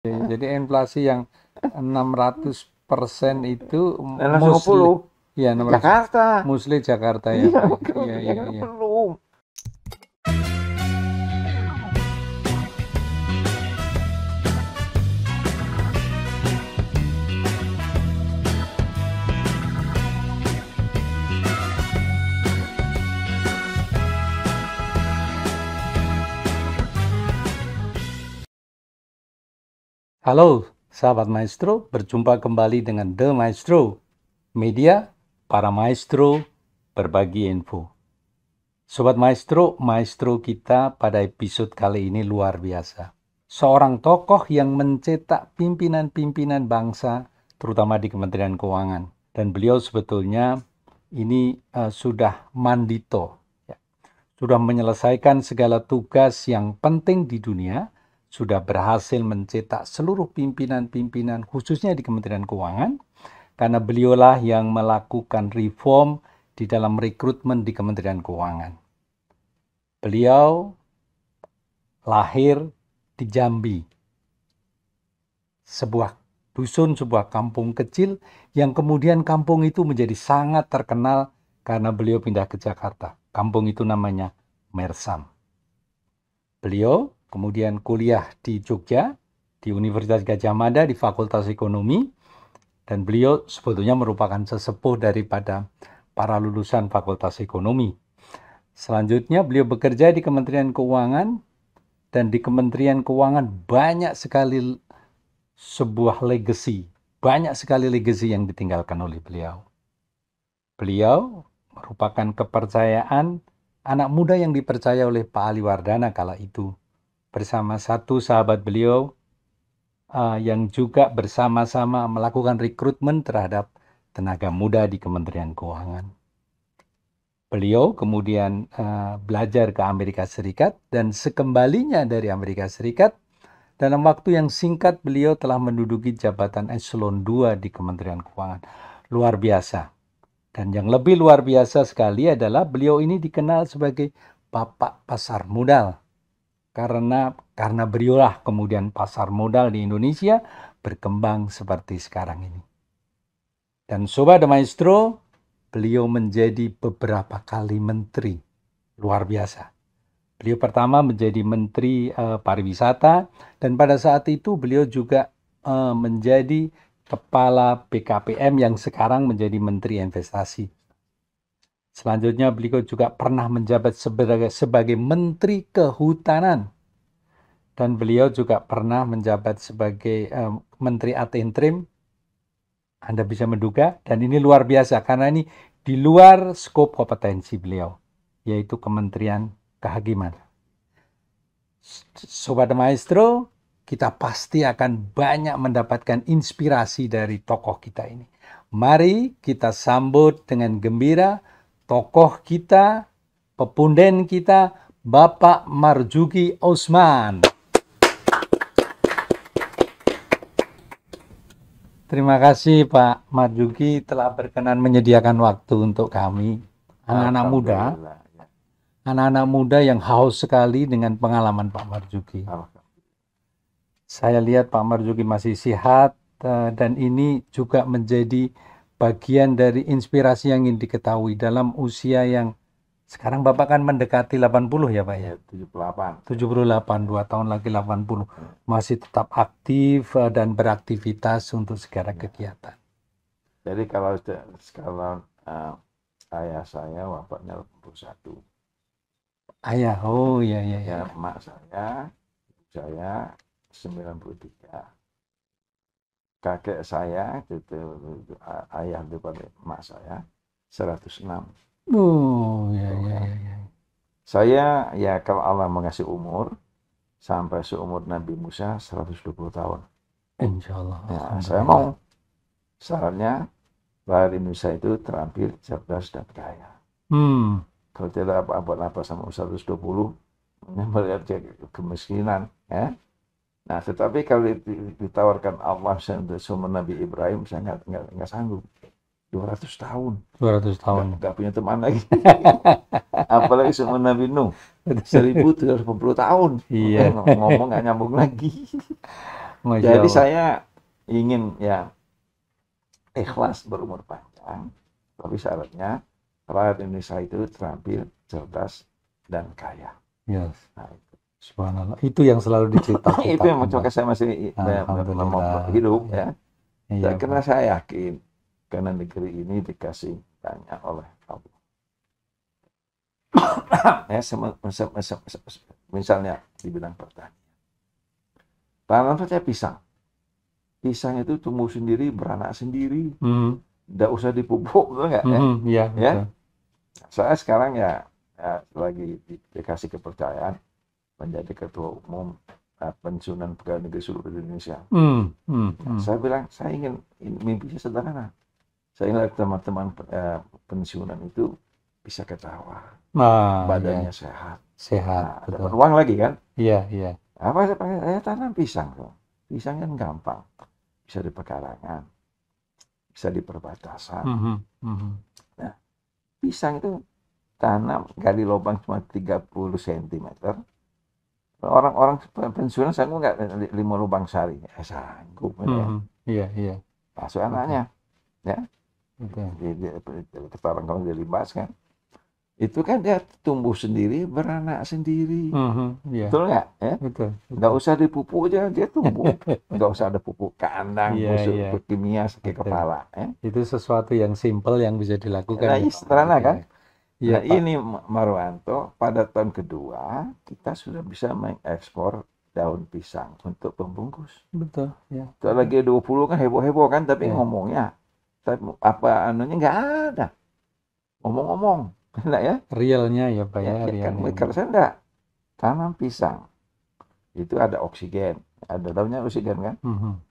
Jadi inflasi yang 600% itu muslim, ya, 600, Jakarta. Muslim Jakarta ya. Iya, iya, iya. Belum. Halo sahabat maestro, berjumpa kembali dengan The Maestro, media para maestro berbagi info. Sobat maestro, maestro kita pada episode kali ini luar biasa. Seorang tokoh yang mencetak pimpinan-pimpinan bangsa, terutama di Kementerian Keuangan. Dan beliau sebetulnya ini sudah mandito, ya. Sudah menyelesaikan segala tugas yang penting di dunia, sudah berhasil mencetak seluruh pimpinan-pimpinan khususnya di Kementerian Keuangan karena beliaulah yang melakukan reform di dalam rekrutmen di Kementerian Keuangan. Beliau lahir di Jambi, sebuah dusun, sebuah kampung kecil yang kemudian kampung itu menjadi sangat terkenal karena beliau pindah ke Jakarta. Kampung itu namanya Mersam. Beliau kemudian kuliah di Jogja, di Universitas Gadjah Mada, di Fakultas Ekonomi. Dan beliau sebetulnya merupakan sesepuh daripada para lulusan Fakultas Ekonomi. Selanjutnya beliau bekerja di Kementerian Keuangan. Dan di Kementerian Keuangan banyak sekali sebuah legacy. Banyak sekali legacy yang ditinggalkan oleh beliau. Beliau merupakan kepercayaan anak muda yang dipercaya oleh Pak Ali Wardana kala itu, bersama satu sahabat beliau yang juga bersama-sama melakukan rekrutmen terhadap tenaga muda di Kementerian Keuangan. Beliau kemudian belajar ke Amerika Serikat dan sekembalinya dari Amerika Serikat, dalam waktu yang singkat beliau telah menduduki jabatan eselon 2 di Kementerian Keuangan. Luar biasa. Dan yang lebih luar biasa sekali adalah beliau ini dikenal sebagai Bapak Pasar Modal. Karena beliaulah kemudian pasar modal di Indonesia berkembang seperti sekarang ini. Dan Sobat The Maestro, beliau menjadi beberapa kali menteri. Luar biasa. Beliau pertama menjadi menteri pariwisata, dan pada saat itu beliau juga menjadi kepala BKPM yang sekarang menjadi menteri investasi. Selanjutnya beliau juga pernah menjabat sebagai Menteri Kehutanan. Dan beliau juga pernah menjabat sebagai Menteri Ad Interim. Anda bisa menduga, dan ini luar biasa karena ini di luar skop kompetensi beliau, yaitu Kementerian Kehakiman. Sobat Maestro, kita pasti akan banyak mendapatkan inspirasi dari tokoh kita ini. Mari kita sambut dengan gembira tokoh kita, pepunden kita, Bapak Marzuki Usman. Terima kasih Pak Marzuki telah berkenan menyediakan waktu untuk kami, anak-anak muda yang haus sekali dengan pengalaman Pak Marzuki. Saya lihat Pak Marzuki masih sehat dan ini juga menjadi bagian dari inspirasi yang ingin diketahui dalam usia yang sekarang Bapak kan mendekati 80 ya Pak ya? 78, 2 tahun lagi 80. Masih tetap aktif dan beraktivitas untuk segala kegiatan. Jadi kalau sekarang ayah saya wafatnya 81. Ayah, oh iya iya ya. Mak saya 93. Kakek saya, itu ayah daripada emak saya, 106. Oh, ya, ya, ya. Saya, ya kalau Allah mengasih umur, sampai seumur Nabi Musa 120 tahun. Insya Allah. Ya, saya mau, sarannya, bahwa Indonesia itu terampil, cerdas, dan kaya. Kalau tidak apa-apa sama 120, melihat kemiskinan, ya. Nah, tetapi kalau ditawarkan Allah untuk sumber Nabi Ibrahim, saya nggak sanggup. 200 tahun. 200 tahun. Nggak punya teman lagi. Apalagi sumber Nabi Nuh. 1.350 tahun. Iya. Ngomong nggak nyambung lagi. Jadi saya ingin ya ikhlas berumur panjang, tapi syaratnya rakyat Indonesia itu terampil, cerdas, dan kaya. Yes. Nah, itu. Subhanallah. Itu yang selalu diceritakan. Itu yang mencoba saya masih mau hidup ya. Ya, karena saya yakin karena negeri ini dikasih banyak oleh Allah. Ya, misalnya di bidang pertanian. Tanam saja pisang. Pisang itu tumbuh sendiri, beranak sendiri. Nggak usah dipupuk, betul nggak? Ya, ya. Saya sekarang ya lagi dikasih kepercayaan menjadi ketua umum pensiunan pegawai negeri seluruh Indonesia. Saya bilang, saya ingin mimpi saya sederhana. Saya ingin teman-teman pensiunan itu bisa ketawa, badannya sehat, nah, dapat uang lagi kan? Iya. Apa saya pakai? Saya tanam pisang kok. Pisang kan gampang, bisa di pekarangan, bisa di perbatasan. Nah, pisang itu tanam gali lubang cuma 30 cm. Orang-orang pensiunan sanggup nggak 5 lubang sehari? Sanggup. Iya. Masuk anaknya, ya. Di ketaran kamu dilibas kan? Itu kan dia tumbuh sendiri, beranak sendiri. Betul nggak? Ya? Betul. Nggak usah dipupuk aja, dia tumbuh. Nggak usah ada pupuk kandang, pupuk kimia, sakit kepala. Ya? Itu sesuatu yang simple yang bisa dilakukan. Nah, sederhana kan? Ya, nah, ini Marwanto, pada tahun kedua, kita sudah bisa mengekspor daun pisang untuk pembungkus. Betul. Ya. Kalau lagi 20 kan heboh-heboh kan, tapi ngomongnya. Tapi apa anunya nggak ada. Ngomong-ngomong. Enggak ya? Realnya ya Pak ya? Karena saya enggak. Tanam pisang. Itu ada oksigen. Ada daunnya oksigen kan?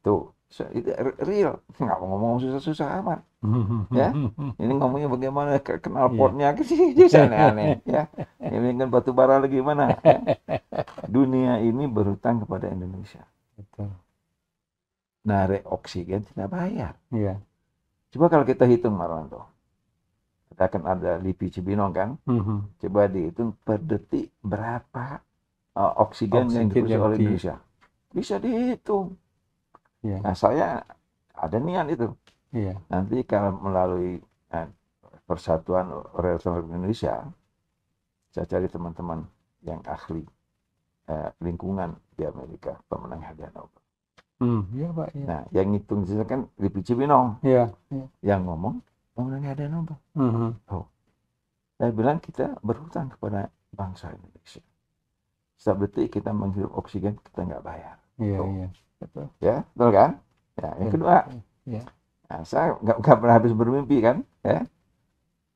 Tuh. So, itu real. Nggak mau ngomong susah-susah amat. Ya? Ini ngomongnya bagaimana kenal portnya. Jadi aneh-aneh. Ya? Ini kan batu bara lagi gimana? Ya? Dunia ini berhutang kepada Indonesia. Betul. Narik oksigen tidak bayar. Iya. Coba kalau kita hitung Marwanto. Kita akan ada Lipi Cibinong kan, coba dihitung per detik berapa oksigen yang diproduksi oleh Indonesia, bisa dihitung. Nah saya ada niat itu, nanti kalau melalui Persatuan Wredatama Republik Indonesia, saya cari teman-teman yang ahli lingkungan di Amerika, pemenang hadiah Nobel. Nah yang ngitung sisa kan Lipi Cibinong, yang ngomong. Pemenangnya ada nombor. Saya bilang kita berhutang kepada bangsa Indonesia. Setiap detik kita menghirup oksigen, kita nggak bayar. Betul. Ya, betul kan? Ya, yang kedua, nah, saya nggak pernah habis bermimpi kan? Ya,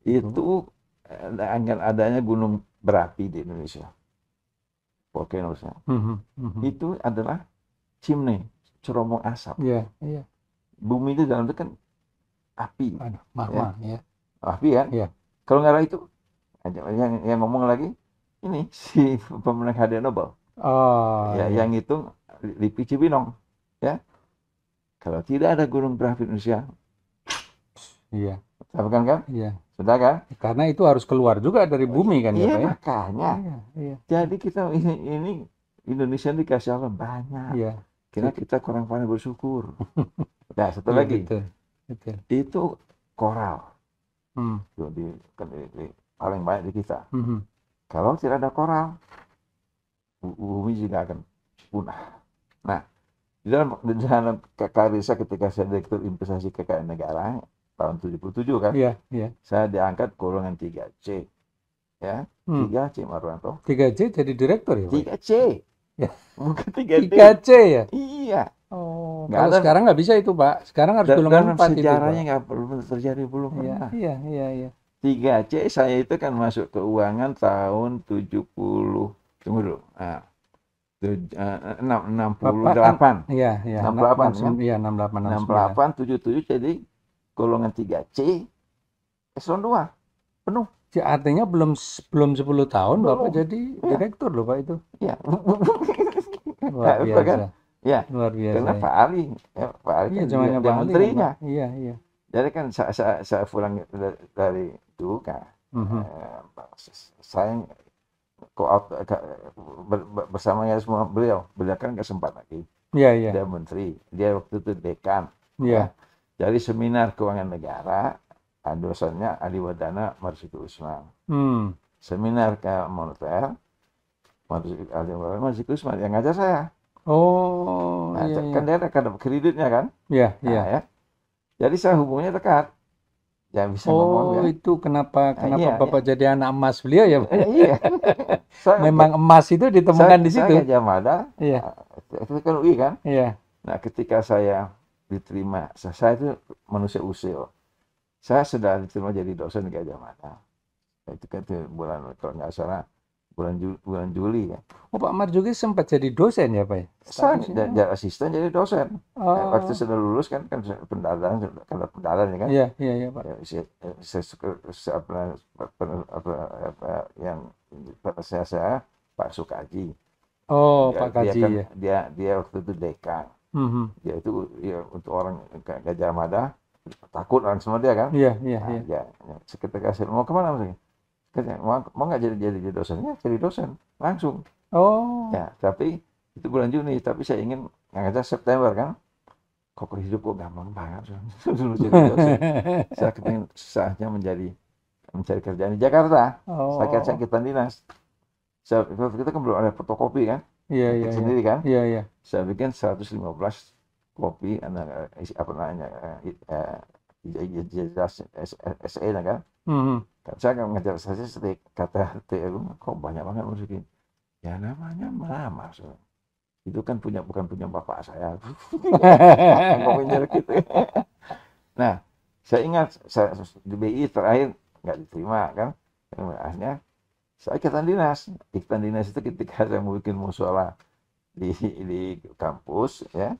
itu dengan adanya gunung berapi di Indonesia, volcano, itu adalah chimney, ceromong asap. Bumi itu dalam itu kan api, magma, api kan. Kalau nggak ada itu, yang ngomong lagi, ini si pemenang hadiah Nobel, yang hitung Lipi Cibinong, ya. Kalau tidak ada gunung berapi Indonesia, bukan kan? Sudah kan? Karena itu harus keluar juga dari bumi kan, makanya. Jadi kita ini Indonesia dikasih Allah banyak, karena kita kurang-kurangnya bersyukur. Nah, satu lagi. Itu koral, jadi paling banyak di kita. Kalau tidak ada koral, bumi juga akan punah. Nah, di dalam karya saya ketika saya direktur investasi KKN negara tahun 77 kan, saya diangkat golongan 3C, ya 3C Marwanto. 3C jadi direktur ya? 3C, bukan 3D. 3C ya? Iya. Kalau sekarang nggak bisa itu Pak. Sekarang harus golongan 4 itu. Sejarahnya nggak perlu terjadi belum. Iya. 3C saya itu kan masuk keuangan tahun 70. Tunggu dulu. 68. Iya. 68. Iya, 68. 77 jadi golongan 3C eselon 2 penuh. Artinya belum 10 tahun Bapak jadi direktur loh Pak itu. Iya. Luar biasa. Ya, luar biasa. Karena Pak Ali, Pak Ali kan dia menterinya. Iya. Jadi kan saya pulang dari itu kan, saya bersama semua beliau kan nggak sempat lagi. Dia menteri, dia waktu itu dekan. Dari seminar keuangan negara, dosennya Ali Wardana, Marzuki Usman. Seminar ke moneter, Marzuki Usman yang ngajar saya. Kan dia ada kreditnya kan? Jadi saya hubungannya dekat. Ya, bisa ngomong, itu kenapa Bapak jadi anak emas beliau ya? Memang emas itu ditemukan di situ. Saya Gadjah Mada, itu kan UI kan? Nah, ketika saya diterima, saya itu manusia usil. Saya sudah diterima jadi dosen di Gadjah Mada. Itu kan bulan, kalau nggak salah, bulan Juli ya. Pak Marzuki sempat jadi dosen ya Pak? Saya dari asisten jadi dosen. Waktu sudah lulus kan pendadaran, karena pendadaran ya kan. Iya Pak. Saya Pak Sukaji. Pak Kaji kan, ya. Dia waktu itu dekan. Dia itu untuk orang Gadjah Mada takut orang semua dia kan. Seketika saya mau kemana maksudnya? Mau nggak jadi dosennya? Jadi dosen langsung. Tapi itu bulan Juni, tapi saya ingin ngajar September kan. Kok hidup kok gampang banget dulu jadi dosen. Saya kepengen saatnya mencari kerjaan di Jakarta. Saya sakit dinas. Kita kan belum ada fotokopi kan. Sendiri kan. Saya bikin 115 kopi anak SE-nya kan. Saya nggak mengajar saja kata TLU, kok banyak banget masukin. Ya namanya melamar, itu kan bukan punya bapak saya. Nah, saya ingat saya di BI terakhir nggak diterima kan. Akhirnya saya ikatan dinas. Ikatan dinas itu ketika saya mau bikin musola di kampus ya.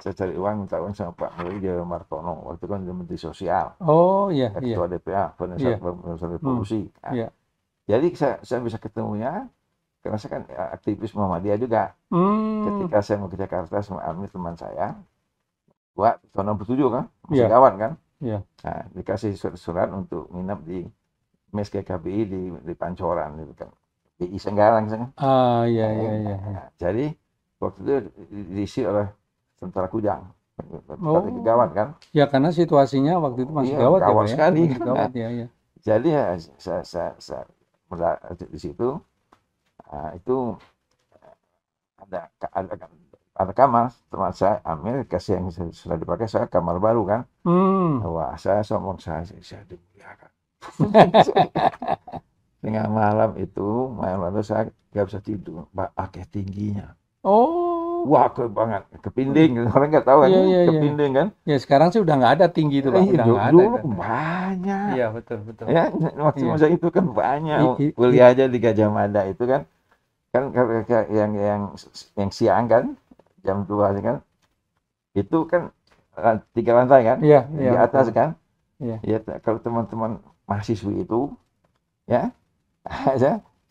Saya cari uang, minta uang sama Pak Widjoyo waktu kan dia Menteri Sosial. Ketua DPA, Penyelesaian Revolusi. Jadi saya bisa ketemunya, karena saya kan aktivis Muhammadiyah juga. Ketika saya mau ke Jakarta sama Amir teman saya, tahun 67 kan, masih kawan kan. Nah, dikasih surat untuk nginap di mes KKBI di Pancoran, gitu kan. Di Senggarang sana. Jadi waktu itu diisi oleh tentara Kujang, tentara gawat kan? Karena situasinya waktu itu masih gawat sekali. Jadi saya di situ itu ada kamar teman saya Amir kasih yang sudah dipakai, saya kamar baru kan. Wah, saya sombong, saya dimuliakan. Tengah malam itu saya nggak bisa tidur, pakai tingginya. Wah, keren banget, kepinding, orang nggak tahu kan, kepinding kan? Sekarang sih udah nggak ada tinggi itu Pak. Dulu kan banyak. Betul. Ya, waktu masa itu kan banyak. Kuliah aja di Gadjah Mada itu kan yang siang kan, jam 2 kan, itu kan 3 lantai kan, di atas kan. Kalau teman-teman mahasiswi itu, ya,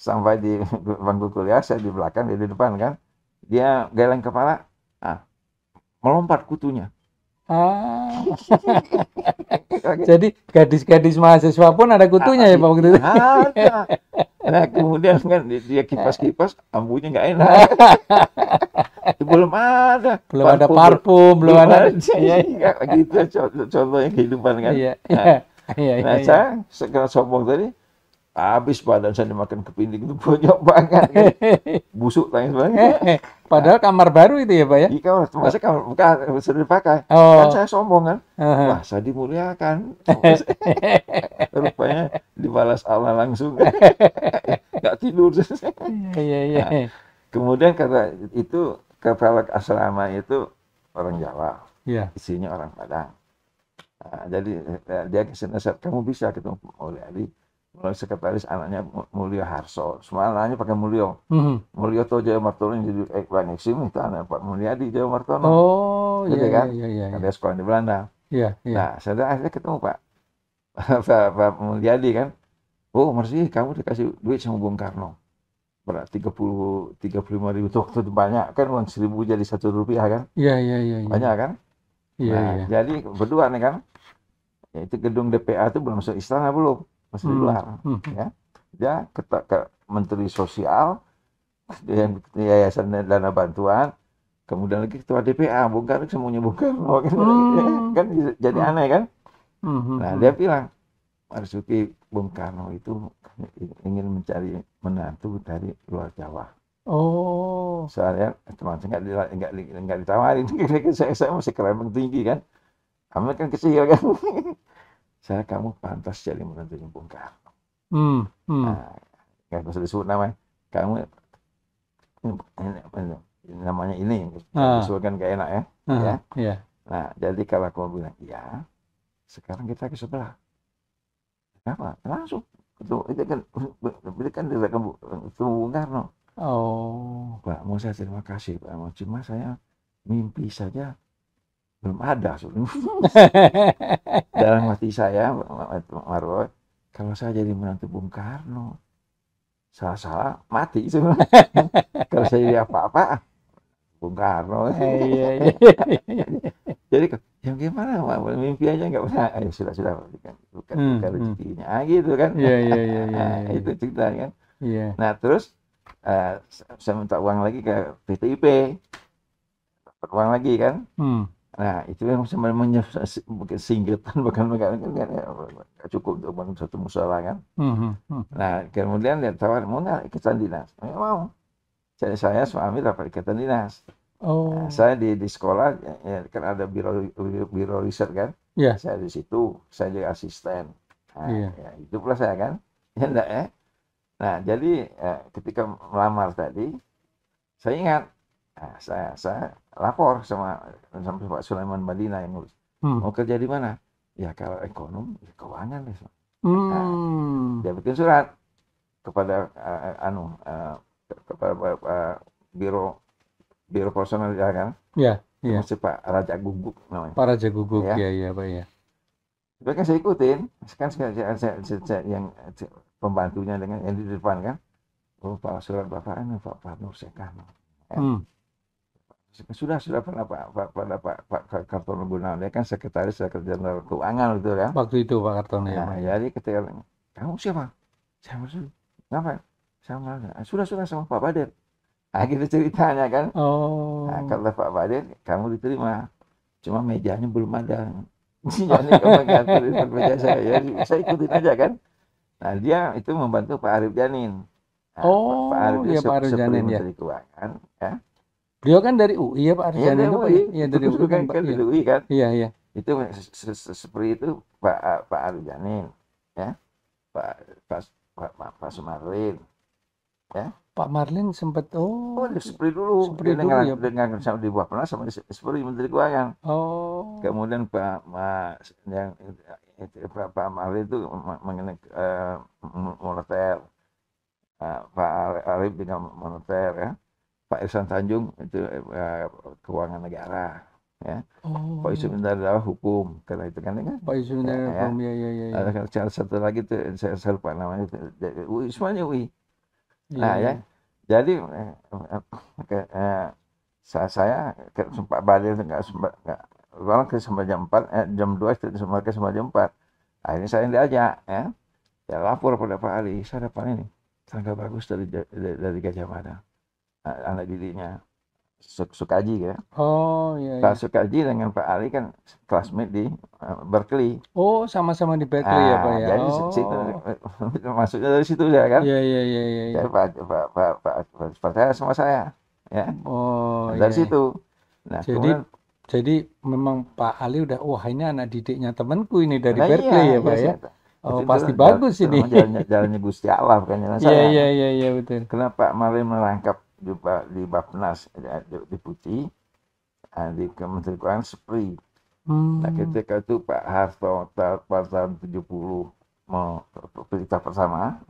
sampai di bangku kuliah, saya di belakang, dia di depan kan. Dia geleng kepala, melompat kutunya. Jadi gadis-gadis mahasiswa pun ada kutunya ya Pak waktu itu? Ada. Nah, kemudian kan dia kipas-kipas, ambunya nggak enak. Belum ada. Belum parfum, ada parfum, belum ada. Gitu contohnya kehidupan kan. Saya sekarang sombong tadi, habis badan saya dimakan kepinding itu banyak banget kan. Busuk tangan banget. Padahal kamar baru itu ya Pak ya? Iya, kamar bukan sudah dipakai. Kan saya sombong kan. Wah, saya dimuliakan. Rupanya dibalas Allah langsung. Nggak tidur. Nah, kemudian kata itu kepala asrama itu orang Jawa. Isinya orang Padang. Nah, jadi dia kesini, kamu bisa ketemu oleh Ali. Mulai sekretaris anaknya Mulyo Harso, semua anaknya pakai Mulyo. Mulyo atau Jawa Martono yang jadi banyak sih, itu anak Pak Mulyadi Jawa Martono. Kan dia sekolah di Belanda. Nah, saya akhirnya ketemu Pak Mulyadi kan. Mersi, kamu dikasih duit sama Bung Karno. Berat 35 ribu waktu itu banyak kan, uang 1.000 jadi Rp1 kan. Banyak kan. Jadi berdua nih kan. Itu gedung DPA itu belum masuk istana belum. Masih di luar, ya. Dia ke Menteri Sosial, dia yang Yayasan Dana Bantuan, Kemudian lagi ketua DPA, Bung Karno semuanya Bung Karno, kan jadi aneh kan. Nah dia bilang, Marzuki Bung Karno itu ingin mencari menantu dari luar Jawa. Oh. Soalnya teman-teman nggak ditawarin, saya masih kerempeng tinggi kan, kami kan kecil kan. Saya kamu pantas jadi menantu Bung Karno. Nah, nggak usah disebut namanya, kamu namanya ini disuruhkan gak enak ya. Yeah. Nah jadi kalau aku bilang iya, sekarang kita ke sebelah. Kenapa? Langsung itu kan berikan dia ke Bung Karno. Oh, Pak, mau saya terima kasih Pak, mau cuma saya mimpi saja belum ada. Dalam hati saya, Pak Marwo, kalau saya jadi menantu Bung Karno, salah-salah mati sebenarnya. Kalau saya jadi apa-apa, Bung Karno. Jadi yang gimana, Pak? Mimpi aja nggak pernah. Ayo sudah bukan rezekinya gitu kan. Itu cerita kan. Nah terus saya minta uang lagi ke PTIP, dapat uang lagi kan. Nah itu yang sebenarnya singgetan bukan cukup untuk bangun satu musola kan. Nah kemudian dia tawar, mau nggak ikatan dinas? Mau. Jadi saya suami dapat ikatan dinas. Oh. Nah, saya di sekolah ya, kan ada biro riset kan. Saya di situ, saya jadi asisten. Nah, ya, itu pula saya kan. Ya enggak ya. Nah jadi ketika melamar tadi, saya ingat, nah, saya lapor sama Pak Sulaiman Madinah yang ngurus. Mau kerja di mana? Ya kalau ekonom, ya keuangan deh. Nah, dia bikin surat kepada kepada biro personal ya kan? Masih Pak Raja Guguk namanya. Pak Raja Guguk ya, Pak ya. Sebenarnya saya ikutin, kan saya yang pembantunya dengan yang di depan kan. Oh Pak surat Bapak ini Pak Nur Sekano. Sudah pernah Pak Kartono Gunawan, dia kan sekretaris Jenderal Keuangan gitu kan. Waktu itu Pak Kartono ya. Nah, jadi ketika kamu siapa? Saya maksud, kenapa? Sama sudah sama Pak Badir. Nah, gitu ceritanya kan. Oh. Nah, kalau Pak Badir, kamu diterima. Cuma mejanya belum ada. Jadi kamu ganti meja saya. Jadi saya ikutin aja kan. Nah, dia itu membantu Pak Arif Janin. Nah, oh, Pak Arif Janin ya. Dari Keuangan, ya. Beliau kan dari UI ya Pak Arif Janin itu. Iya, dari UI kan. Dari UI kan. Iya. Itu seperti itu Pak Arif Janin, ya. Pak Marlin. Ya. Pak Marlin sempat seperti dulu dengan sama di bawah pernah sama seperti Menteri Keuangan. Oh. Kemudian Pak Marlin itu mengenai moneter. Pak Arif dengan moneter ya. Pak Irsan Tanjung itu keuangan negara ya. Oh. Pak Isu Indarilah hukum karena itu kan ya. Pak Isu Indarilah hukum ya. Ada satu lagi tuh saya lupa namanya itu. UI semuanya UI. Nah ya, jadi saya sempat balik nggak ke sampai jam 4, jam 2 ke sampai jam 4. Akhirnya saya diajak ya, saya lapor pada Pak Ali, saya dapat ini tangga bagus dari Gadjah Mada, anak didiknya Sukaji ya. Oh iya. Pak Sukaji dengan Pak Ali kan classmate di Berkeley. Oh sama-sama di Berkeley ya Pak ya. Jadi masuknya dari situ ya kan. Iya. Jadi Pak saya sama saya ya. Oh dari situ. Nah jadi memang Pak Ali udah wah ini anak didiknya temanku ini dari Berkeley ya Pak ya. Oh pasti bagus ini. Jalannya Gusti Allah bukan jalan saya. Iya betul. Kenapa Marlin merangkap di Bapnas di Putih di Kementerian Keuangan Spri. Nah ketika itu Pak Harto tahun 70 mau kita bersama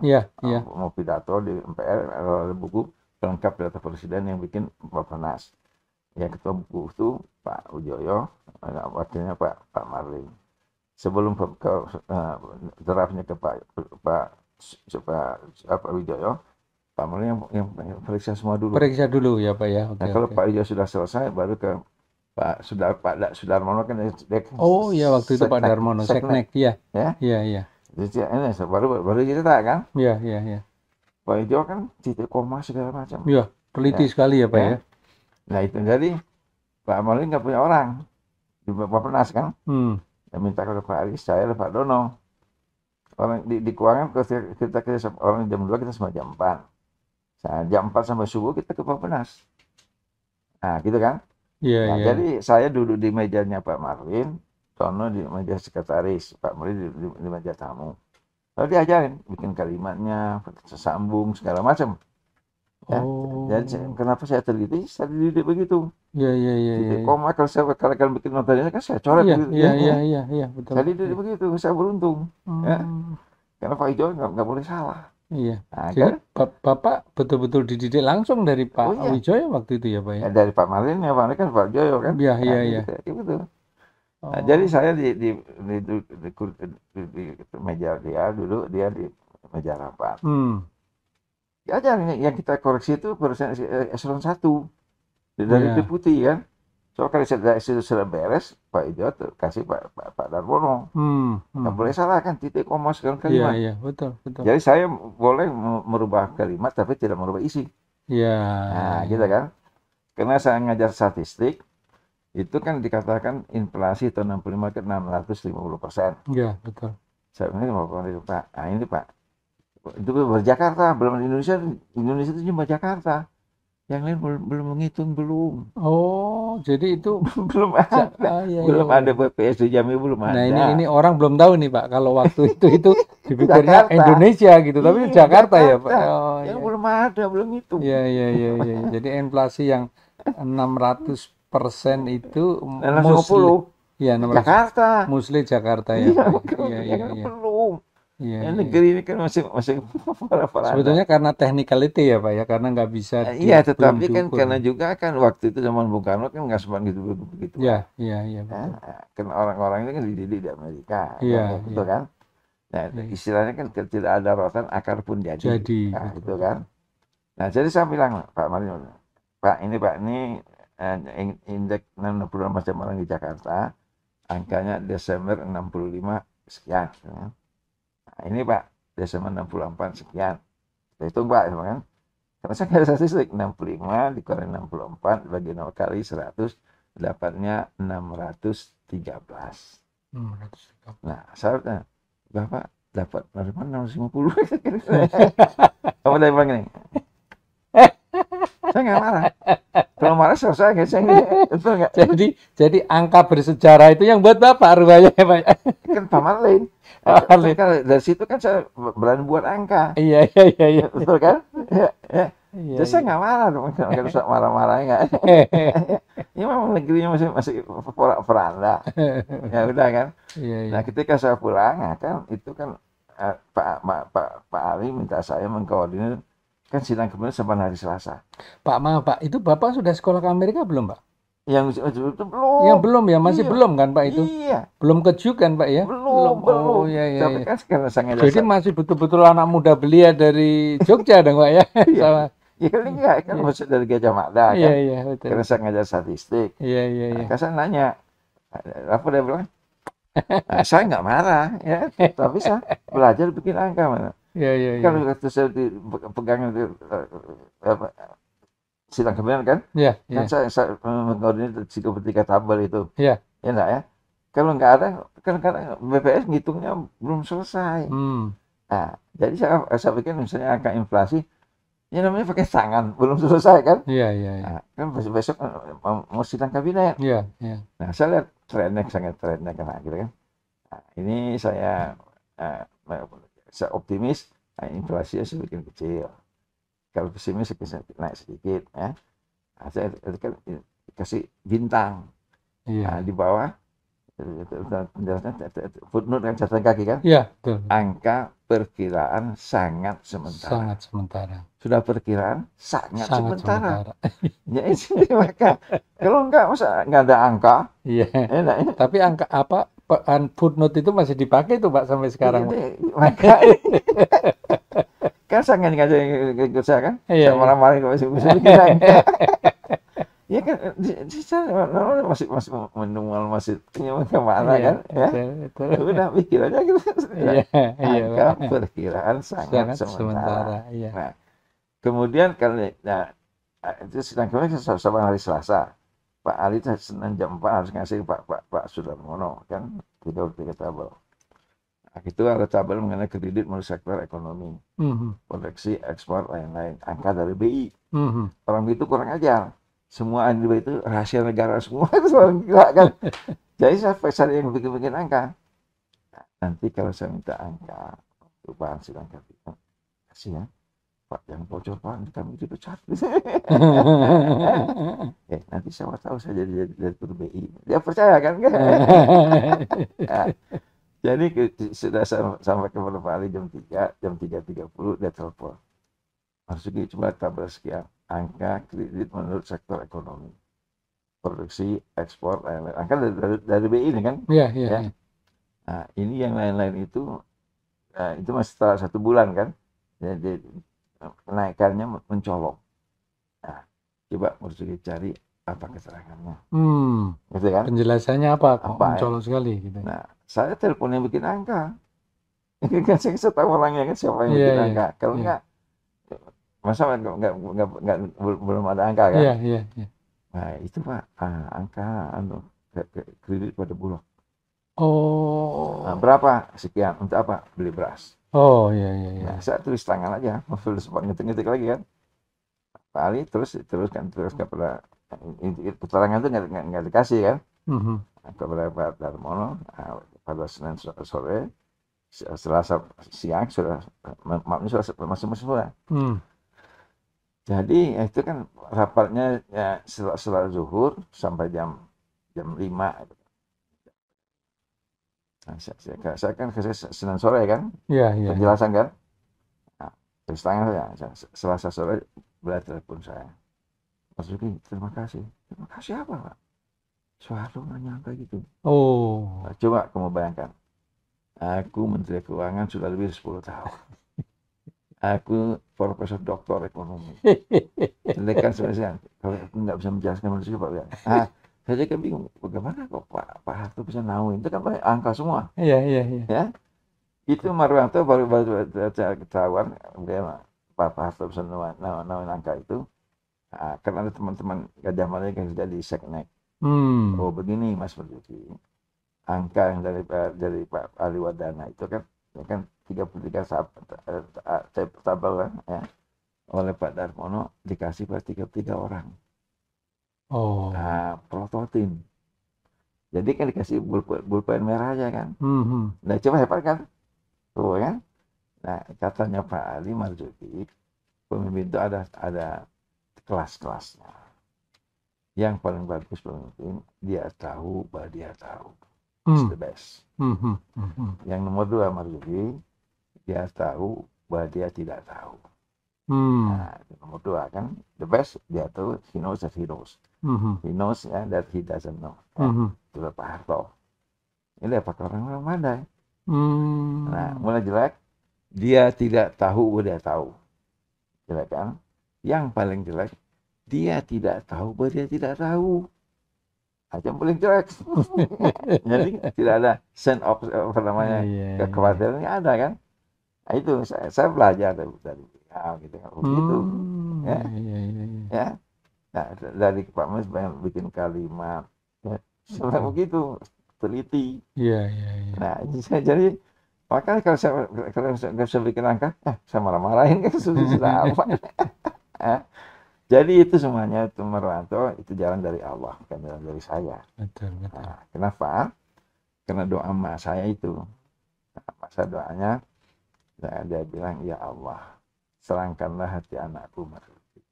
mau pidato di MPR ada buku lengkap data presiden yang bikin Bapnas ya, ketua buku itu Pak Widjoyo, wakilnya Pak Marlin. Sebelum draftnya ke Pak Widjoyo, Pak Marlin yang periksa semua dulu. Periksa dulu ya Pak ya. Okay, nah, kalau Pak Ijo sudah selesai, baru ke Pak Darmono kan. Oh ya waktu itu Pak Darmono seknek ya. Iya. Jadi ini baru cerita kan? Iya. Pak Ijo kan titik koma segala macam. Iya, teliti sekali ya Pak ya. Nah itu jadi Pak Marlin nggak punya orang di Bapenas kan, ya, minta ke Pak Arif, saya Pak Dono. Orang di keuangan kita orang jam 2 kita sampai jam 4. Nah, jam 4 sampai subuh kita ke Bapenas. Nah, gitu kan? Yeah, nah, yeah. Jadi saya duduk di mejanya Pak Marlin, Dono di meja sekretaris, Pak Marlin di meja tamu. Lalu diajarin bikin kalimatnya, sambung segala macam. Ya, jadi kenapa saya terdidik? Saya dididik begitu. Iya. Koma kalau saya bikin notanya kan saya coret gitu. Iya, betul. Saya dididik begitu, saya beruntung. Ya. Karena Pak Widjoyo nggak boleh salah. Iya. Nah, jadi kan? Bapak betul-betul dididik langsung dari Pak Widjoyo waktu itu ya, Pak ya. Dari Pak Marlin ya, Pak Marlin kan Pak Widjoyo kan. Iya. Gitu. Nah, jadi saya di meja dia dulu, dia di meja rapat. Ya, yang kita koreksi itu persen eselon 1 dari deputi kan. Soal kalau itu sudah beres, Pak Widjoyo kasih Pak Darmono. Nggak boleh salah kan titik koma segala kalimat. Iya, betul. Jadi saya boleh merubah kalimat tapi tidak merubah isi. Nah, gitu kan. Karena saya ngajar statistik, itu kan dikatakan inflasi tahun 65 ke 650%. Iya, betul. Saya bilang Pak, nah ini Pak, itu Jakarta, belum Indonesia itu cuma Jakarta, yang lain belum menghitung belum. Jadi itu belum ada, belum ada BPS di Jambi belum ada. Nah ini orang belum tahu nih Pak, kalau waktu itu dipikirnya Indonesia gitu, tapi Jakarta ya Pak. Yang belum ada, belum hitung. Iya. Jadi inflasi yang 600% itu muslim. Iya, 600. Jakarta. Muslim Jakarta ya. Iya. Belum. Ya, negeri ini kan masih parah-parah. Sebetulnya karena technicality ya Pak ya, karena nggak bisa. Iya, tetapi kan karena juga kan waktu itu zaman Bung Karno kan nggak sempat gitu. Iya. Karena orang-orang ini kan dididik di Amerika, gitu kan. Nah, istilahnya kan tidak ada rotan akar pun jadi. Nah, gitu kan. Nah, jadi saya bilang Pak Marlin, Pak ini indeks 60 macam orang di Jakarta, angkanya Desember 65 sekian. Ya. Nah, ini Pak, Desember 64 sekian. Kita hitung Pak, ya, kan? Karena saya ada statistik 65 dikurangi 64 bagi 0 kali 100 dapatnya 613. Nah, saya Bapak dapat 650. Kamu tadi bilang gini. Saya nggak marah. Kalau marah selesai, saya nggak. Jadi angka bersejarah itu yang buat Bapak rupanya ya Pak. Kan Pak Marlin. Dari situ kan saya berani buat angka. Iya. Betul kan? Iya. Jadi saya nggak marah dong. Nggak usah marah-marah nggak. Ini memang negerinya masih peranda. Ya udah kan. Nah ketika saya pulang, kan itu kan Pak Ali minta saya mengkoordinir kan sidang kemudian sampai hari Selasa. Pak maaf Pak, itu Bapak sudah sekolah ke Amerika belum Pak? Yang belum ya, masih belum kan Pak itu? Iya. Belum keju kan Pak ya? Belum. Oh iya. Tapi kan sekarang sangat jadi masih betul-betul anak muda belia dari Jogja dong Pak ya? Sama. Iya kan masih dari Gadjah Mada kan? Iya betul. Karena saya ngajar statistik. Iya. Nah, saya nanya, apa dia bilang? Nah, saya nggak marah ya, tapi saya belajar bikin angka mana. Iya. Kalau waktu saya pegang sidang kemudian kan, kan saya mengkoordinir 33 tabel itu, ya. Kalau nggak ada, kadang-kadang BPS ngitungnya belum selesai. Nah, jadi saya pikir misalnya angka inflasi, ya namanya pakai tangan, belum selesai kan? Iya. Nah, kan besok mau sidang kabinet. Iya. Nah, saya lihat trennya sangat kena gitu kan. Nah, ini saya optimis, nah, inflasinya semakin kecil. Kalau pesimis naik sedikit, ya. Nah, saya kan kasih bintang. Nah, di bawah footnote kan catatan kaki kan. Betul. Angka perkiraan sangat sementara. Sudah perkiraan sangat sementara. Ya, maka kalau enggak masa enggak ada angka. Iya. Tapi angka apa? Footnote itu masih dipakai tuh Pak sampai sekarang. Maka kan saya nggak ngajak ikut saya kan, saya marah-marah kalau musuh kita. Ya kan, saya masih marah kan, ya. Udah pikirannya gitu. Angka perkiraan sangat sementara. Nah, kemudian kalau itu sidang kemarin hari Selasa, Pak Ali senang jam 4 harus ngasih Pak Sudarmono kan tidak predictable. Itu ada tabel mengenai kredit menurut sektor ekonomi, produksi, ekspor, lain-lain. Angka dari BI, orang itu kurang ajar. Semua BI itu rahasia negara semua, orang gila kan. Jadi saya cari yang bikin-bikin angka. Nanti kalau saya minta angka, perubahan silang kapital, kasih ya. Pak yang bocor Pak, kami dipecat. Ya, nanti saya tahu saya jadi direktur BI. Dia percaya kan? Jadi sudah sampai ke Pak Ali jam 3, jam 3.30 dia telepon. Marzuki coba tabel sekian angka kredit menurut sektor ekonomi, produksi, ekspor, lain-lain. Angka dari BI ini kan? Iya, iya. Ya. Nah, ini yang lain-lain itu masih setelah 1 bulan kan? Jadi kenaikannya mencolok. Nah, coba Marzuki cari apa keterangannya. Gitu kan? Penjelasannya apa? Kok mencolok ya? Sekali gitu. Nah, saya teleponnya bikin angka. Kan saya tahu orangnya kan siapa yang bikin angka. Kalau enggak, masa enggak belum ada angka kan? Iya. Nah, itu Pak, angka kredit pada Bulog. Oh. Nah, berapa? Sekian. Untuk apa? Beli beras. Oh, iya. Nah, saya tulis tangan aja. Mobil sempat ngetik-ngetik lagi kan. Pak Ali terus kepada keterangan itu nggak dikasih kan. Kepada Pak Darmono pada Senin sore, Selasa siang sudah masing-masing sudah. Jadi itu kan rapatnya ya, setelah zuhur sampai jam 5. Nah, saya kan ke Senin sore kan, penjelasan kan. Nah, terus tangan saya Selasa sore beliau telepon saya. Mas Zuki, terima kasih apa Pak? Suatu nggak nyangka gitu. Oh. Nah, coba kamu bayangkan. Aku Menteri Keuangan sudah lebih dari 10 tahun. Aku Profesor Doktor Ekonomi. Sedangkan sebenarnya kalau aku nggak bisa menjelaskan manusia Pak Bian. Ah, saya kan bingung. Bagaimana kok Pak Harto bisa nauin? Itu kan angka semua. Iya. Ya? Itu Marwanto baru ketahuan. Pak Harto bisa nauin angka itu. Nah, kan ada teman-teman Gadjah Mada yang sudah di seknek. Oh begini Mas Marzuki, angka yang dari Pak Ali Wardana itu kan 33 tabel ya, oleh Pak Darmono dikasih pada 33 orang. Oh. Nah, prototin. Jadi kan dikasih bulpen merah aja kan. Nah coba hebat kan, tuh kan. Nah katanya Pak Ali Marzuki, pemimpin itu ada kelas-kelasnya. Yang paling bagus pemimpin dia tahu bahwa dia tahu. It's the best. Yang nomor 2 Marzuki dia tahu bahwa dia tidak tahu. Nah, nomor 2 kan the best dia tahu he knows that he knows. He knows ya, that he doesn't know. Itu Pak Harto. Ini apa orang-orang pandai. Nah mulai jelek dia tidak tahu bahwa dia tahu. Jelek kan? Yang paling jelek dia tidak tahu bahwa dia tidak tahu. Macam paling jelek. Jadi tidak ada sense of namanya kekhawatiran ada kan. Nah, itu saya belajar dari gitu kan. Begitu. Ya. Nah, dari Pak Mas bikin kalimat ya, seperti begitu teliti. Iya. Nah, jadi makanya kalau saya bikin angka, saya marah-marahin kan sudah apa. Jadi itu semuanya itu Marwanto itu jalan dari Allah, bukan jalan dari saya. Betul. Nah, kenapa? Karena doa emak saya itu. Emak saya doanya, dia bilang, ya Allah, terangkanlah hati anakku Marzuki.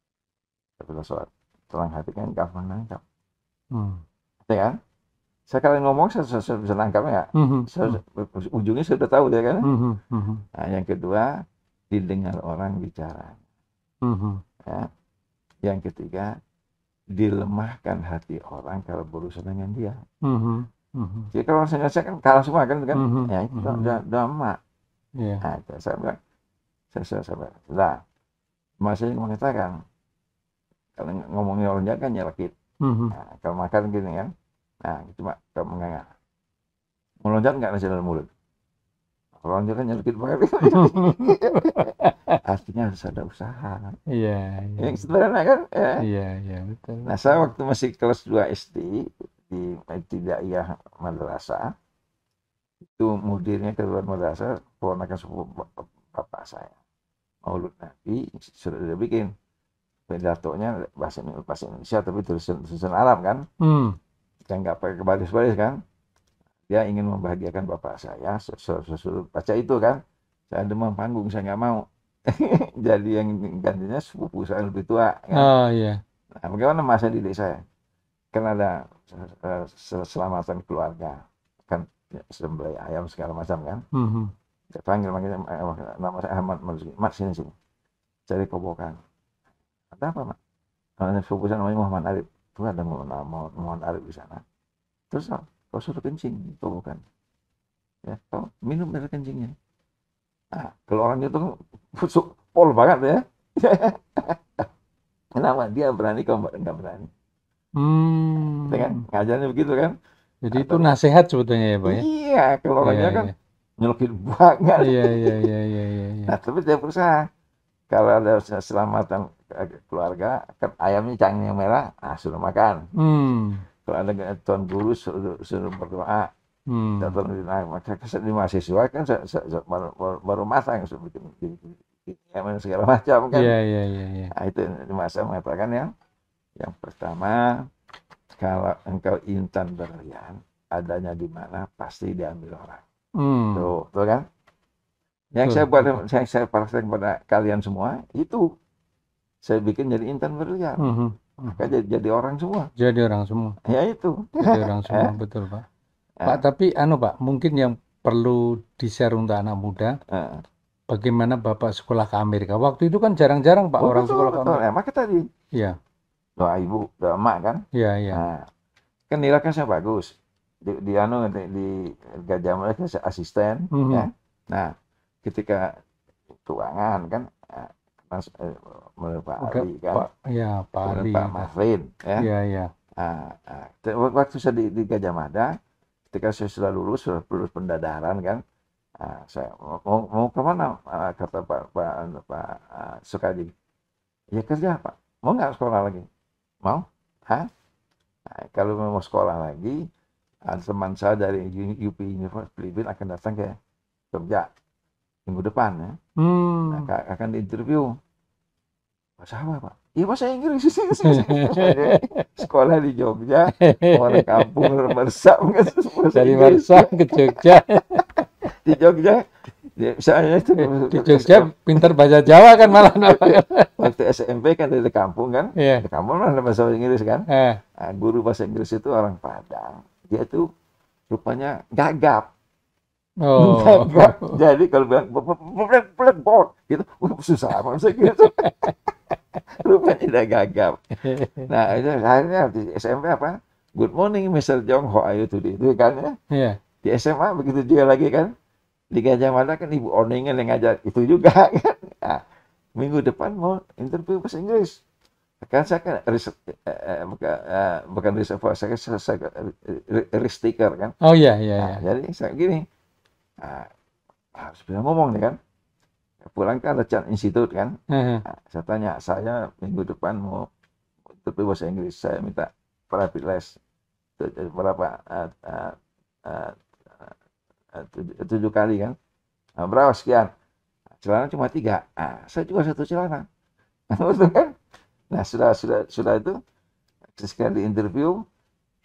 Setelah sholat, terang hati kan gampang nangkap. Kan? Saya kalau ngomong, saya bisa nangkap nggak? Ujungnya saya sudah tahu dia kan. Nah, yang kedua, didengar orang bicara. Ya. Yang ketiga, dilemahkan hati orang kalau berurusan dengan dia. Jadi kalau saya kan kalah semua kan? Ya itu udah emak. Nah, itu saya bilang, saya nah, masih mengatakan, kalau ngomongin orang jahat kan nyelekit. Nah, kalau makan gini kan, nah, cuma kalau mengangkat. Melonjak nggak nasi dalam mulut? Kalau jalan sedikit banget. Artinya harus ada usaha. Iya. Yeah, yang sederhana kan? Iya, yeah, iya yeah, betul. Nah, saya waktu masih kelas 2 SD di Ibtidaiyah Madrasah, itu mudirnya ketua madrasah keponakan sepupu bapak saya. Maulud Nabi sudah dibikin pedatonya bahasa Indonesia tapi tulisan Arab kan? Hmm. Yang nggak pakai baris-baris kan? Dia ingin membahagiakan bapak saya, suruh baca itu kan. Saya demam panggung, saya nggak mau. Jadi yang gantinya sepupu saya lebih tua. Kan? Oh iya. Yeah. Nah, bagaimana masa didik saya? Kan ada selamatan keluarga, kan sembelih ayam segala macam kan. Mm-hmm. Saya panggil nama saya Ahmad Marzuki. Mat sini. Cari kobokan. Ada apa, Mak? Karena sepupu saya namanya Muhammad Arif. Itu ada Muhammad Arif di sana. Terus kau suruh kencing, itu bukan. Ya, kau minum dari kencingnya. Nah, kalau orang itu busuk pol banget ya. Kenapa dia berani, kau nggak berani? Hmm. Dengan ngajarnya begitu kan? Jadi atau, itu nasihat sebetulnya ya, Pak? Ya? Iya, kalau orangnya iya, kan iya. Nyelokin banget. Iya. Nah, tapi dia berusaha. Kalau ada keselamatan keluarga, kan ayamnya cangnya merah, ah sudah makan. Hmm. Kalau ada tuan guru suruh berdoa, maka di mahasiswa kan baru matang sudah bikin segala macam kan. Iya. Nah, itu di masa mengatakan yang pertama, kalau engkau intan berlian, adanya di mana pasti diambil orang. Hmm. Tuh kan? Yang tuh. saya praktek kepada kalian semua itu saya bikin jadi intan berlian. Mm-hmm. Maka jadi orang semua. Jadi orang semua. Ya itu. Jadi orang semua, betul Pak. Pak, tapi Pak, mungkin yang perlu di-share untuk anak muda, bagaimana Bapak sekolah ke Amerika? Waktu itu kan jarang-jarang Pak orang sekolah ke Amerika. Maka tadi. Iya. Doa ibu, doa emak kan? Iya. Nah, kan nilai saya bagus. Di Gadjah Mada saya asisten. Mm-hmm. Ya. Nah, ketika keuangan kan, menurut Pak Ali kan, Pak Marlin ya. Waktu saya di Gadjah Mada, ketika saya sudah lulus pendadaran kan, saya mau kemana, kata Pak Sukadi, ya kerja Pak, mau nggak sekolah lagi, mau? Kalau mau sekolah lagi, teman saya dari UP Universitas Filipina akan datang ke Jogja minggu depan ya. Akan diinterview. Bahasa apa Pak? Iya bahasa Inggris. Sekolah di Jogja, orang kampung Mersam kan. Dari Mersam ke Jogja. Di Jogja, misalnya itu di Jogja pintar bahasa Jawa kan malah. Waktu SMP kan dari kampung kan. Yeah. Di kampung ada bahasa Inggris kan. Nah, guru bahasa Inggris itu orang Padang. Dia itu rupanya gagap. Oh. Gagap. Jadi kalau bilang blackboard gitu, susah amat saya gitu. Rupanya udah gagap. Nah, akhirnya di SMP apa? Good morning Mr. Jong, how are you today? Itu kan ya. Yeah. Di SMA begitu juga lagi kan. Di Gadjah Mada kan Ibu Orningen yang ngajar itu juga kan. Nah, minggu depan mau interview bahasa Inggris. Kan saya kan bukan reservoir, saya ristiker kan. Oh iya. Jadi saya gini. Nah, harus bisa ngomong nih kan. Pulang kan ada Chan Institute kan. Nah, saya tanya, saya minggu depan mau interview bahasa Inggris, saya minta private les berapa 7 kali kan. Nah, berapa sekian? Celana cuma 3. Nah, saya juga 1 celana. Nah, sudah itu sekali interview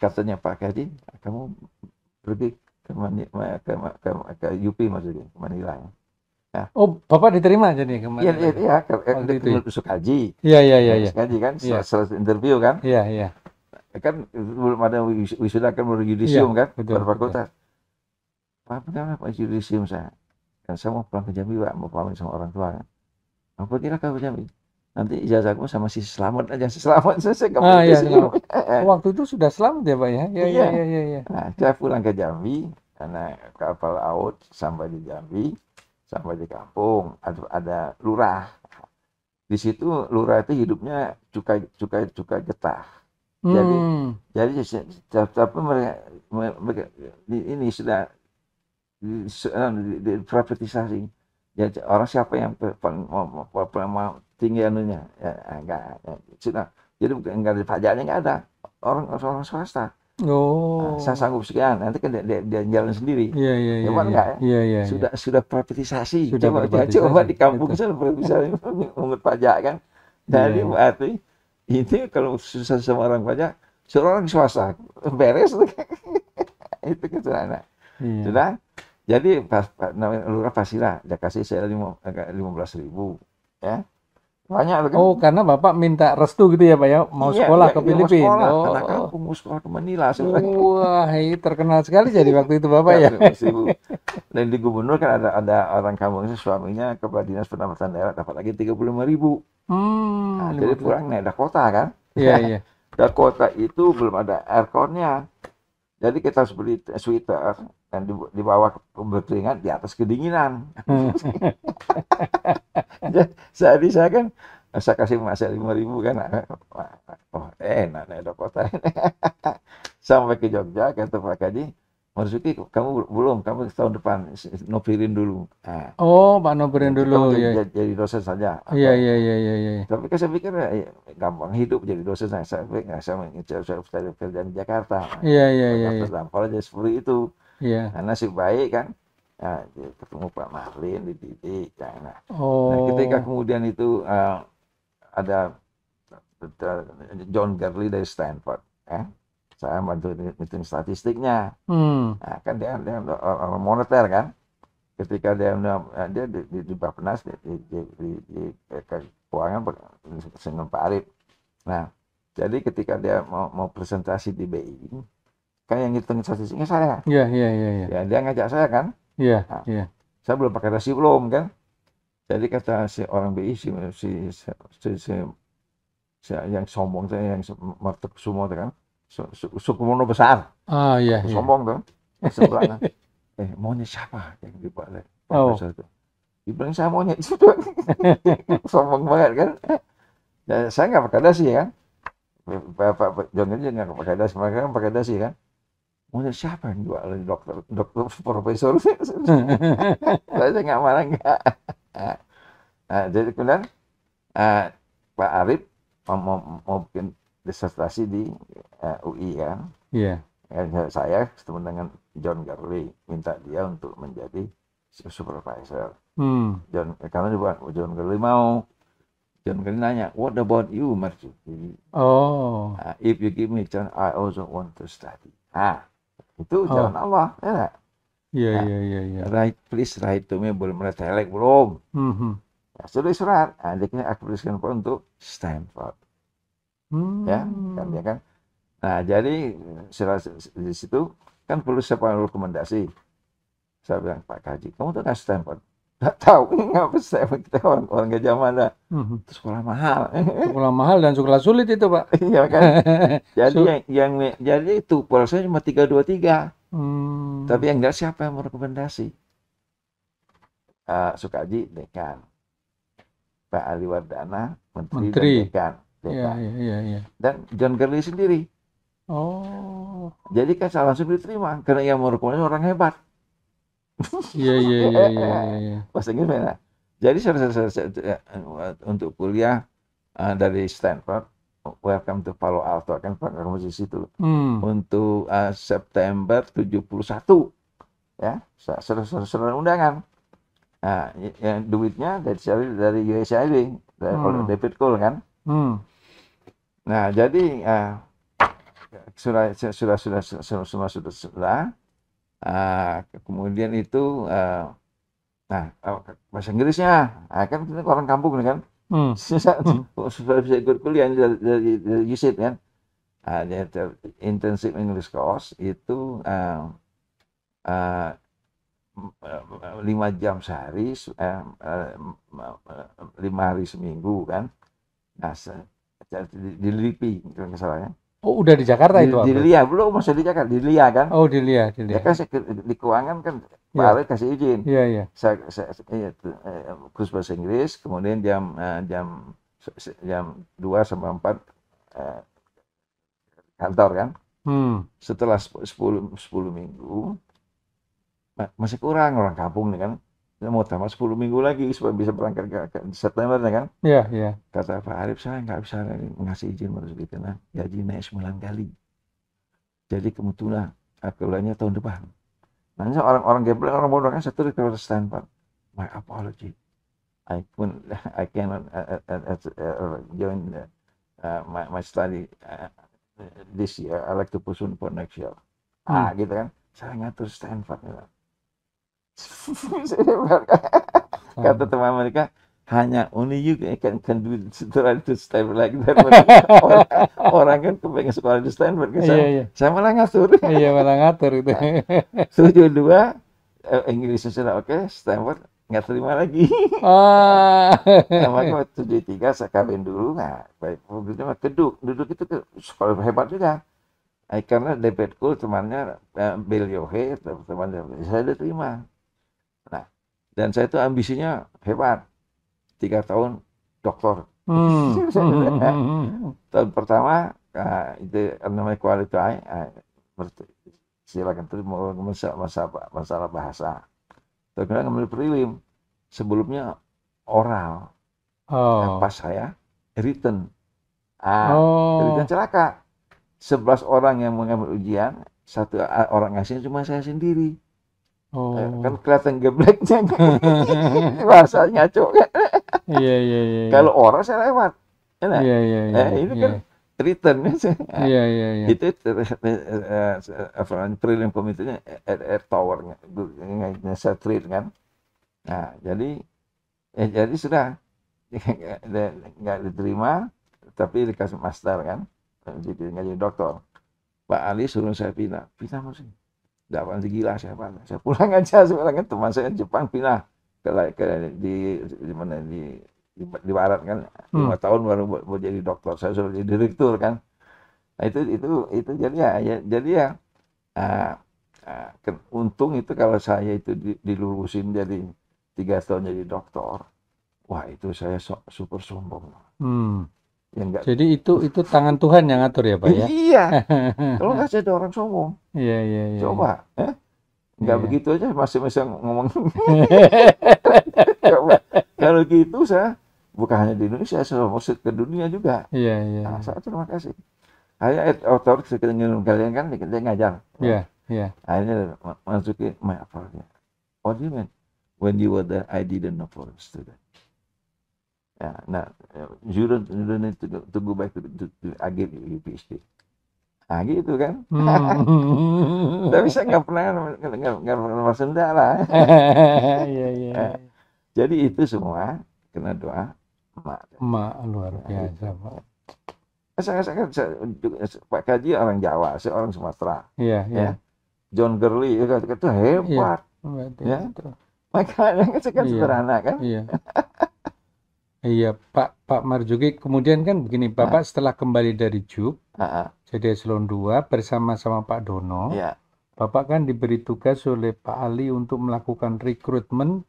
katanya Pak Kaji, kamu pergi ke UP maksudnya, ke Manila ya. Nah, Bapak diterima jadi ke Manila? Iya, ke Sukaji. Iya. Sukaji kan, setelah interview kan. Iya. Kan belum ada wisuda kan, baru yudisium kan, berfakultas. Pak, kenapa yudisium saya? Kan saya mau pulang ke Jambi, Pak, mau pamit sama orang tua kan. Apa kira ke Jambi? Nanti ijazahku sama si Selamat aja, saya nggak mau ke sini. Waktu itu sudah Selamat ya Pak ya? Iya. Nah, saya pulang ke Jambi, karena kapal laut sampai di Jambi, sampai di kampung, ada lurah. Di situ lurah itu hidupnya cukai getah. Jadi tapi mereka ini sudah diprivatisasi. Ya orang siapa yang tinggi anunya, ya, enggak, sudah. Jadi bukan enggak ada pajaknya, enggak ada, orang swasta. Oh. Nah, saya sanggup sekian, nanti kan dia jalan sendiri. Iya, iya, iya. Coba enggak ya? Iya, iya. Sudah privatisasi. Coba di kampung saya privatisasi mengut pajak kan. Jadi berarti itu kalau susah sama orang pajak, suruh orang swasta beres. Itu kan sederhana. Iya. Sudah. Jadi namanya lurah Pasirah, dia kasih saya 15.000, ya. Banyak. Oh, kan? Karena Bapak minta restu gitu ya, Pak ya, mau sekolah ke Filipina. Oh, karena kampung mau sekolah ke Manila. Wah, terkenal sekali jadi waktu itu Bapak ya. Dan di gubernur kan ada orang kampung itu suaminya kepala dinas pendapatan daerah dapat lagi 35.000. Nah, jadi kurang naik Dakota kan? Iya, iya. Dakota itu belum ada airconnya. Jadi kita harus beli sweater dan di bawah berkeringat, di atas kedinginan. Jadi saya kan, saya kasih masa 5.000 kan, oh enak nih Dakota. Sampai ke Jogja, kata Pak Kaji, Marzuki, kamu belum, kamu tahun depan nopirin dulu. Nah, oh, Pak nopirin dulu. Jadi dosen saja. Iya. Tapi kan saya pikir ya, gampang hidup jadi dosen. Saya pikir nggak sama kerja di Jakarta. Iya. Tampol aja seperti itu. Iya. Karena sih baik kan. Nah, ketemu Pak Marlin dididik. Nah, ketika kemudian itu ada John Gurley dari Stanford. Saya bantu hitung statistiknya. Nah, kan dia orang moneter kan. Ketika dia di Bappenas, di keuangan dengan Pak Arif. Nah, jadi ketika dia mau presentasi di BI, kan yang hitung statistiknya saya. Iya. Ya, dia ngajak saya kan. Iya. Saya belum pakai resiplom kan. Jadi kata si orang BI, si yang sombong, yang mertek semua kan. Sukumono besar, sombong tuh, sebelahnya. Maunya siapa yang dipakai? Dibilang saya maunya itu, sombong banget kan? Ya, saya nggak pakai dasi kan? Pak John aja nggak pakai dasi, mereka pakai dasi kan? Maunya siapa yang dipakai dokter profesor? Saya nggak marah nggak. Jadi kemudian Pak Arif mau bikin disertasi di UI kan, saya ketemu dengan John Gurley, minta dia untuk menjadi supervisor. John Gurley mau, John Gurley nanya, what about you, Marzuki? If you give me a chance, I also want to study. Nah, itu jalan Allah, ya nggak? Iya. Please write to me, belum retelek belum. Sudah surat, adiknya aku tuliskan untuk Stanford. Ya kan. Nah, jadi di situ kan perlu siapa rekomendasi. Saya bilang, Pak Kaji, kamu tuh nggak Stanford? Nggak tahu, nggak Stanford, kita orang Gadjah Mada. Sekolah mahal. Sekolah mahal dan sekolah sulit itu, Pak. Iya kan. Jadi jadi itu porsinya cuma 323. Tapi yang nggak siapa yang merekomendasi? Sukaji dekan, Pak Ali Wardana menteri. Dan dekan. Iya. Dan John Gurley sendiri. Jadi kan saya langsung diterima karena yang merekomendasi orang hebat. Iya. Pas lagi mana? Jadi saya untuk kuliah dari Stanford, welcome to Palo Alto kan Pak di situ. Untuk September 71 ya, surat undangan. Nah, duitnya dari USAID, dari David Cole kan. Nah, jadi sudah kemudian itu bahasa Inggrisnya kan orang kampung kan, sudah bisa ikut kuliah dari USAID kan, intensive English course itu 5 jam sehari, 5 hari seminggu kan. Nah, di LIPI kalau nggak salah ya. Oh, udah di Jakarta itu? Di LIA, belum masih di Jakarta, di LIA kan. Oh, di LIA. Ya kan, di keuangan kan Pak Arif kasih izin. Iya. Saya kursus bahasa Inggris, kemudian jam 2 sampai 4 kantor kan. Setelah 10 minggu, Nah, masih kurang orang kampung nih kan. Saya mau tamat 10 minggu lagi supaya bisa berangkat ke September nih kan. Iya, iya. Kata Pak Arif, saya nggak bisa ngasih izin Marzuki karena gaji naik 9 kali. Jadi kebetulan akhirnya tahun depan. Nanti orang-orang geblek, orang bodoh kan satu ke Stanford. My apology. I cannot join my study this year. I like to postpone for next year. Ah, gitu kan. Saya ngatur Stanford. Gitu. Kata teman mereka, hanya only you can do to Stanford like that. Orang kan kepengen sekolah di Stanford, kan? Saya malah ngatur. Iya, malah ngatur itu. Setuju dua, Inggris sudah oke, Stanford nggak terima lagi. Makanya waktu D3 saya kawin dulu, nah, baik mobilnya duduk itu sekolah hebat juga. Karena debitku temannya Bill Yohe, teman-teman saya diterima. Nah, dan saya itu ambisinya hebat. 3 tahun doktor. Tahun pertama itu namanya quality silakan terima masalah bahasa. Terkadang ngambil prelim. Sebelumnya oral. Nah, pas saya written. Written celaka. 11 orang yang mengambil ujian, 1 orang asing cuma saya sendiri. Kan kelihatan gebleknya, rasa ngaco kan. Iya. Kalau orang saya lewat, enak. Ini kan returnnya. Iya. Itu trailing komitunya air towernya, saya train kan. Nah, jadi sudah nggak diterima, tapi dikasih master kan. Jadi dokter, Pak Ali suruh saya pindah masih. Tidak pantas gila saya pulang aja sebenarnya teman saya Jepang pindah ke di barat kan 5 tahun baru mau jadi dokter, saya suruh jadi direktur kan. Nah, itu jadi untung itu kalau saya itu dilulusin jadi 3 tahun jadi dokter, wah itu saya super sombong. Ya, jadi itu tangan Tuhan yang ngatur ya Pak ya? Iya, kalau nggak jadi orang sombong. Iya. Coba, nggak begitu aja masih ngomong. Coba, kalau gitu saya bukan hanya di Indonesia, saya maksud ke dunia juga. Iya. Nah, saya terima kasih. Akhirnya autor sekian kalian kan dia ngajar. Iya. Akhirnya Marzuki, my apology. What do you mean? When you were there, I didn't know for a student. Yeah, nah, you don't need to go back to I gave you PhD. Nah, gitu kan. Tapi saya nggak pernah bersendak lah. Iya. Jadi itu semua kena doa emak luar biasa. Saya Pak Kaji orang Jawa, saya orang Sumatera. Iya. John Gurley itu hebat. Iya. Makanya kan sederhana kan. Iya. Iya, Pak Marzuki. Kemudian kan begini, Bapak setelah kembali dari JUB, jadi eselon 2 bersama-sama Pak Dono, Bapak kan diberi tugas oleh Pak Ali untuk melakukan rekrutmen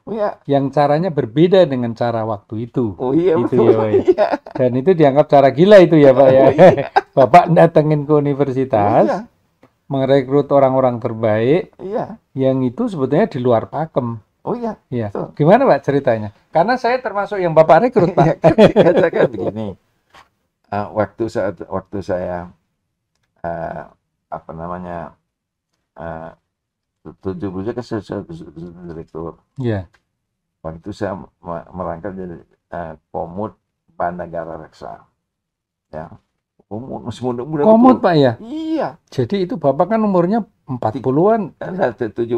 yang caranya berbeda dengan cara waktu itu. Oh iya, gitu, betul. Ya. Dan itu dianggap cara gila itu ya Pak ya. Bapak datengin ke universitas, merekrut orang-orang terbaik, yang itu sebetulnya di luar pakem. Oh iya. Gimana Pak ceritanya? Karena saya termasuk yang Bapak rekrut Pak. Katakan begini, waktu saya apa namanya 70 ke direktur. Iya. Waktu saya merangkap jadi Komut Bandagara Reksa. Ya. Komut Pak ya? Iya. Jadi itu Bapak kan umurnya 40-an. 77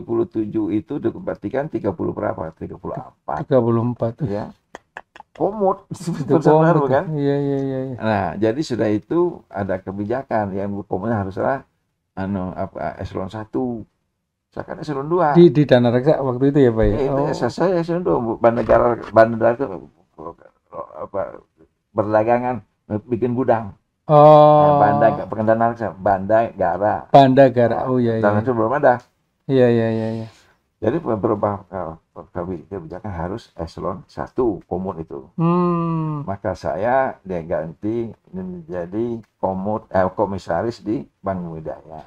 itu dikompartikan 30 berapa? 34. Ya. Komut. Itu komut kan? Iya. Nah, jadi sudah itu ada kebijakan yang komutnya haruslah eselon 1. Saya kan eselon 2. Di Dana Reksa waktu itu ya Pak ya? Saya eselon 2. Bandar itu berdagangan, bikin gudang. Bandagara. Oh iya. Itu belum ada. Iya. Jadi berubah kebijakan harus eselon 1 komut itu. Maka saya diganti menjadi komisaris di Bank Bumidaya.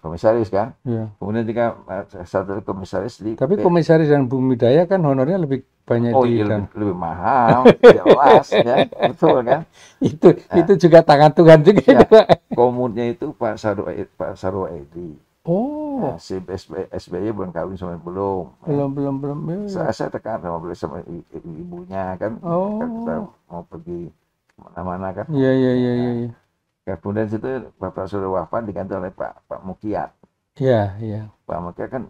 komisaris kan. Iya. Kemudian dia satu komisaris di. Tapi komisaris dan Bumidaya kan honornya lebih banyak lebih mahal, jelas ya, betul kan? Itu itu juga tangan Tuhan juga. Ya, komutnya itu Pak Sarwo Edi. Oh. Nah, si SBY belum kawin sama belum. Ya. Saya tekan sama ibunya kan. Oh. Kan kita mau pergi mana-mana kan. Iya. Kemudian situ Bapak Suryo Wafan diganti oleh Pak Mukiat. Iya. Pak Mukiat kan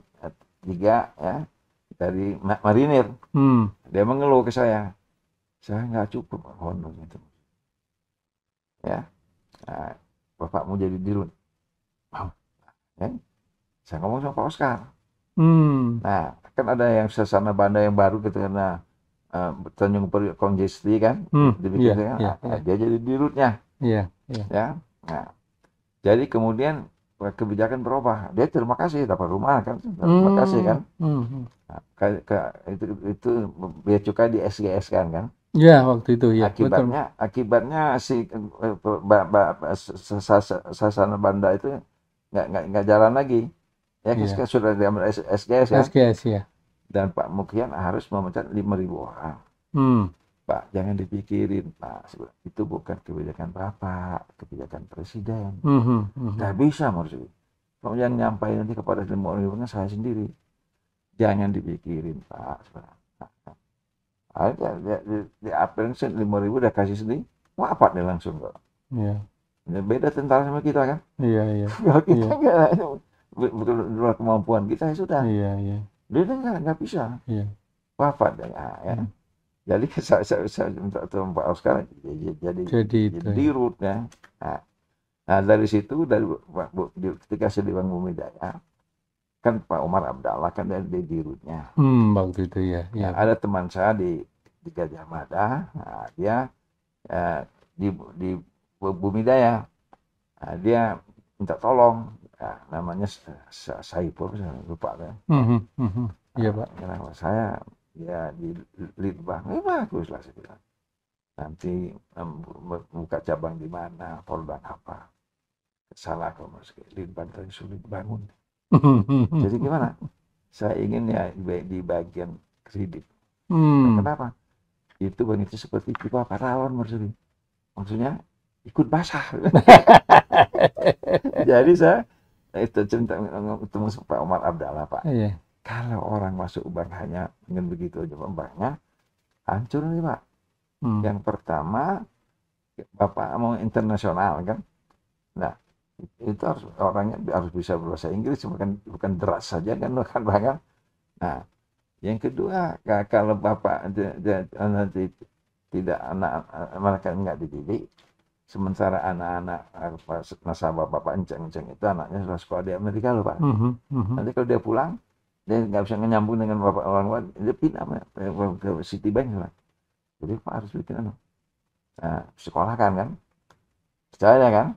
3 ya dari marinir. Dia mengeluh ke saya, nggak cukup honor itu. Ya, nah, bapakmu jadi dirun. Mau, ya? Saya ngomong sama Pak Oscar. Nah, kan ada yang sesana bandar yang baru gitu karena Tanjung Priok kongesti kan, dibikin dia jadi dirutnya. Iya. Nah, jadi kemudian kebijakan berubah. Dia terima kasih dapat rumah kan, terima kasih kan. Nah, itu bea cukai di SGS kan. Iya waktu itu ya. Akibatnya si sasana banda itu nggak jalan lagi. Ya sudah diambil SGS kan. SGS ya. Dan Pak Mukian harus memecat 5.000 orang. Pak, jangan dipikirin, Pak. Itu bukan kebijakan Bapak, kebijakan Presiden. Nggak bisa, Marzuki. Kalau yang nyampaikan nanti kepada semua orang, saya sendiri. Jangan dipikirin, Pak. Ada di aplikasi 5.000 udah kasih sendiri, wafat deh langsung kok. Iya. Beda tentara sama kita kan? Iya. Kalau kita luar kemampuan kita sudah. Iya. Dia nggak bisa. Iya. Wafat deh, ya. Jadi saya minta tolong Pak Oscar jadi dirut ya. Nah dari situ ketika saya di Bank Bumidaya kan Pak Umar Abdallah kan dari dirutnya. Waktu itu ya. Ada teman saya di Gadjah Mada, nah, dia di Bumidaya, nah, dia minta tolong, nah, namanya Saipur saya lupa kan. Iya Pak. Kenapa saya? Ya di Litbang, bagus lah saya bilang. Nanti buka cabang di mana, polbang apa. Salah kalau masuk Litbang tadi sulit bangun. Jadi gimana? Saya ingin ya di bagian kredit. Kenapa? Itu begitu seperti pipa parawan maksudnya. Maksudnya ikut basah. Jadi saya itu cinta ketemu Pak Umar Abdallah Pak. Iya. Kalau orang masuk bank hanya dengan begitu aja banknya, hancur nih Pak. Yang pertama, Bapak mau internasional kan. Nah, itu harus orangnya harus bisa berbahasa Inggris, bukan deras saja kan, bukan banget. Nah, yang kedua, kalau Bapak nanti tidak mereka nggak dididik, sementara anak-anak nasabah Bapak enceng-enceng itu anaknya sudah sekolah di Amerika loh Pak. Nanti kalau dia pulang, dia nggak bisa nyambung dengan bapak orang luar, dia pindah ke Citibank lah. Jadi Pak harus bikin sekolah kan, percaya kan?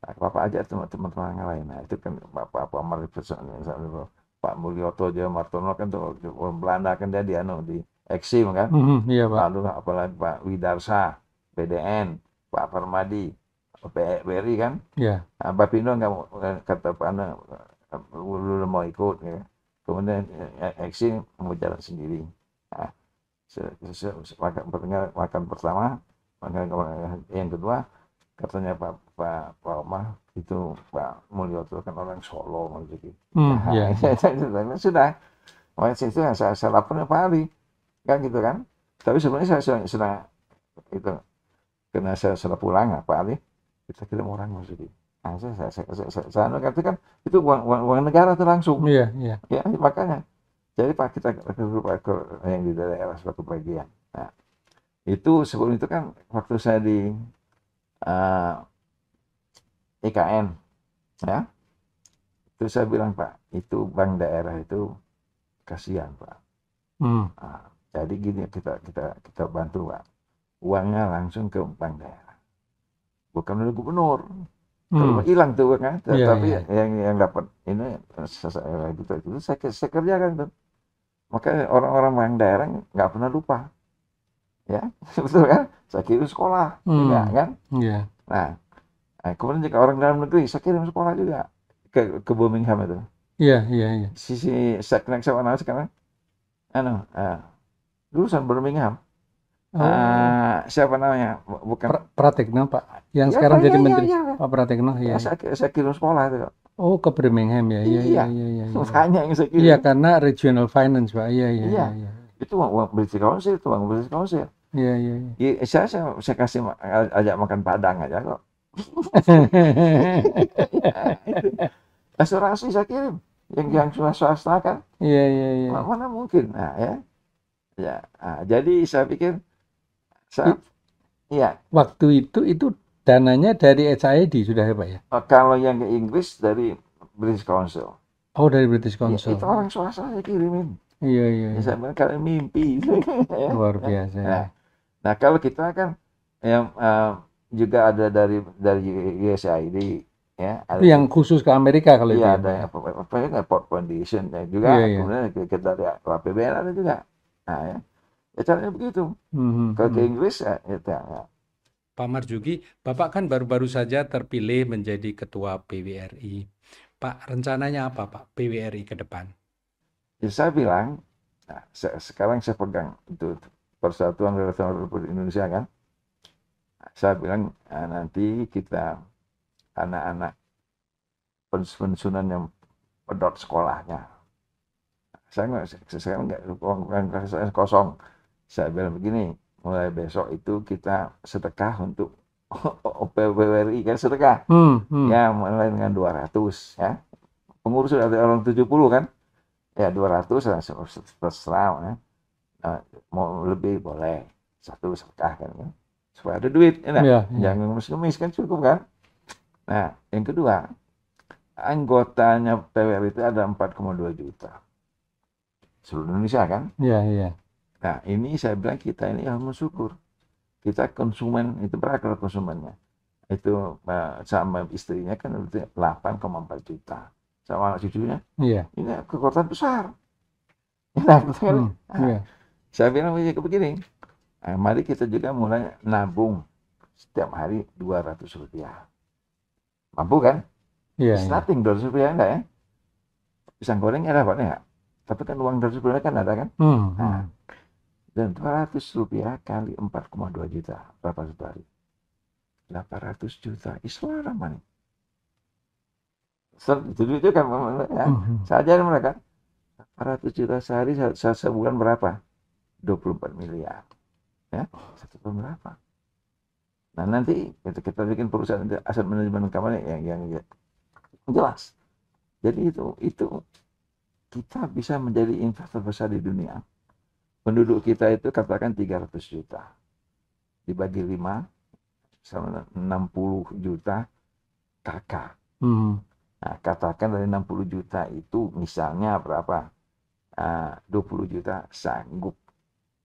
Nah, Bapak aja teman-teman yang lain. Nah itu kan Pak Marlin, Pak Mulyoto, Jawa Martono kan tuh orang Belanda kan dia di Eksim kan. Iya Pak. Lalu apalagi Pak Widarsa, PDN, Pak Permadi, BRI kan. Iya. Nah, Bapak Pindo nggak mau kata Pak Ana, lu mau ikut ya. Kemudian Eksim mau jalan sendiri. Nah, makan pertama, yang kedua, katanya Pak Omar itu Pak Mulyoto kan orang Solo Marzuki. Sudah. Makanya itu saya lapornya Pak Ali kan gitu kan. Tapi sebenarnya saya sedang itu karena saya sudah pulang Pak Ali. Kita kirim orang Marzuki. Saya ngerti kan itu uang negara itu langsung. Iya. Makanya jadi Pak kita yang di daerah suatu bagian. Nah, itu sebelum itu kan waktu saya di IKN ya itu saya bilang Pak itu bank daerah itu kasihan Pak. Nah, jadi gini kita bantu Pak uangnya langsung ke bank daerah bukan oleh gubernur. Kalau hilang tuh kan, tapi yang dapat ini saya gitu itu saya kerjakan tuh. Makanya orang-orang yang daerah nggak pernah lupa, ya betul kan? Saya kirim sekolah juga kan. Nah, kemudian jika orang dalam negeri saya kirim sekolah juga ke Birmingham itu. Iya. Sisi Seknek sama Anas sekarang, lulusan Birmingham. Siapa namanya? Bukan Pratikno, Pak. Yang ya, sekarang jadi menteri. Ya. Pak Pratikno, ya. Saya kirim sekolah itu. Oh, ke Birmingham ya. Iya. Hanya yang saya kirim. Iya, karena regional finance, Pak. Iya. Itu uang British Council, itu uang British Council. Iya. Saya kasih ajak makan Padang aja kok. Asuransi saya kirim, yang swasta kan. Iya. Mana mungkin? Nah, jadi saya pikir waktu itu dananya dari SAID sudah ya, Pak ya? Kalau yang ke Inggris dari British Council. Oh, dari British Council. Itu orang swasta saya kirimin. Iya. Saya bilang kalian mimpi. Luar biasa. Nah, kalau kita kan yang juga ada dari USAID ya. Itu yang khusus ke Amerika kalau itu. Iya, ada apa port condition juga. Kemudian kita dari APBN ada juga. Nah, ya caranya begitu. Kalau ke Inggris ya. Pak Marzuki, Bapak kan baru-baru saja terpilih menjadi Ketua PWRI. Pak, rencananya apa, Pak, PWRI ke depan? Ya, saya bilang, sekarang saya pegang itu Persatuan Wredatama Republik Indonesia kan. Saya bilang nanti kita anak-anak pensiunan yang pedot sekolahnya. Saya nggak bukan kosong. Saya bilang begini. Mulai besok itu kita sedekah untuk PWRI kan sedekah. Ya, mulai dengan 200 ya. Pengurus sudah ada orang 70 kan. Ya 200 terserah ya. Nah, mau lebih boleh. Satu sedekah kan ya. Supaya ada duit enak. Jangan ngemis-ngemis kan cukup kan. Nah, yang kedua, anggotanya PWRI itu ada 4,2 juta. Seluruh Indonesia kan? Iya. Nah, ini saya bilang kita ini harus bersyukur. Kita konsumen, itu berapa konsumennya? Itu sama istrinya kan 8,4 juta. Sama anak cucunya. Iya. Ini kekuatan besar. Nah, saya bilang begini, mari kita juga mulai nabung setiap hari $200. Mampu kan? Iya. Starting $200 enggak ya? Pisang goreng ada apa enggak? Tapi kan uang $200 kan ada kan? Nah, dan $200 kali 4,2 juta berapa sehari? 800 juta Islam mana? Itu kan ya. Saya ajarin mereka 800 juta sehari sebulan berapa? 24 miliar. Ya, satu bulan berapa? Nah, nanti kita bikin perusahaan aset manajemen company yang jelas. Jadi itu kita bisa menjadi investor besar di dunia. Penduduk kita itu katakan 300 juta. Dibagi 5, sama 60 juta kakak. Nah, katakan dari 60 juta itu misalnya berapa? 20 juta sanggup.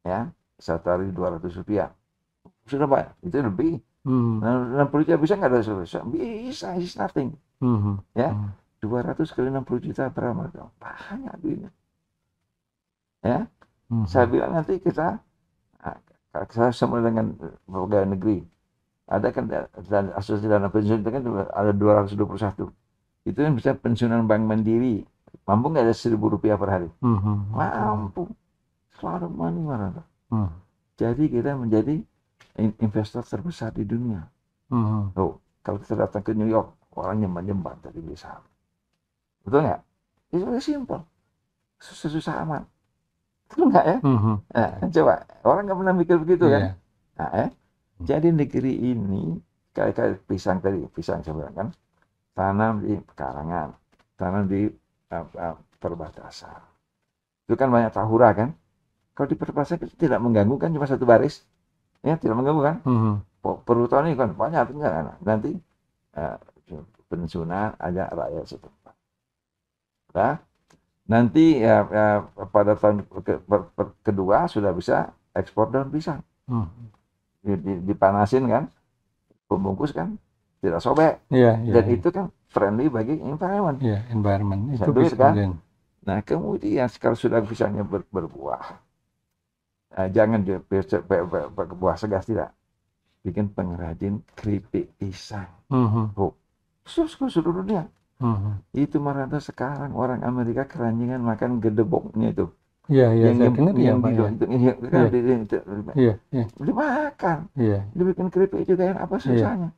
Ya, satu hari $200. Sudah, Pak. Itu lebih. 60 juta bisa nggak ada solusi? Bisa, it's nothing. Ya, 200 kali 60 juta berapa? Banyak duitnya. Ya. Saya bilang nanti saya sama dengan pegawai negeri. Ada kan dan asosiasi dana pensiun itu kan ada 221. Itu yang bisa pensiunan Bank Mandiri. Mampu nggak ada $1.000 per hari? Mampu. Selalu mana-mana. Jadi kita menjadi investor terbesar di dunia. Kalau kita datang ke New York, orang nyembat-nyembat dari beli saham. Betul nggak? Itu simpel. Susah-susah amat. Enggak ya? Nah, coba, orang nggak pernah mikir begitu kan? Nah, jadi negeri ini kayak pisang tadi, pisang saya bilang kan, tanam di pekarangan, tanam di perbatasan. Itu kan banyak tahura kan? Kalau di perbatasan itu tidak mengganggu kan, cuma satu baris, ya tidak mengganggu kan? Perhutani ini kan banyak kan? Nanti pensiunan ajak rakyat setempat. Nah, nanti pada tahun kedua sudah bisa ekspor daun pisang. Dipanasin kan, pembungkus kan, tidak sobek. Dan itu kan friendly bagi environment. Environment itu duit, kan. Nah, kemudian kalau sudah pisangnya berbuah, jangan berbuah segas tidak. Bikin pengrajin keripik pisang. Seluruh dunia. Itu Maranto sekarang orang Amerika keranjingan makan gedeboknya itu. Yang dimakan, dibikin keripik juga yang apa susahnya.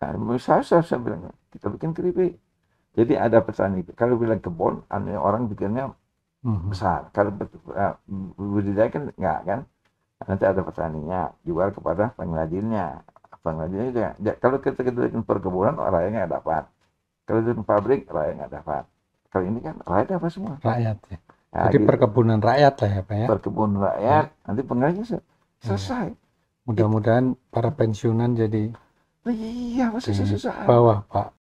Saya bilang kita bikin keripik. Jadi ada petani. Kalau bilang kebun, orang bikinnya besar. Kalau budidaya kan enggak kan. Nanti ada petaninya jual kepada pengrajinnya. Pengrajinnya juga. Kalau kita bikin perkebunan, orangnya nggak dapat. Kalau bikin pabrik, orangnya nggak dapat. Kalau ini kan rakyat apa semua? Rakyat ya. Nah, jadi gitu. Perkebunan rakyat lah ya Pak ya? Perkebunan rakyat, nanti pengrajinnya selesai. Mudah-mudahan para pensiunan jadi... Iya, masih susah. Bawah Pak,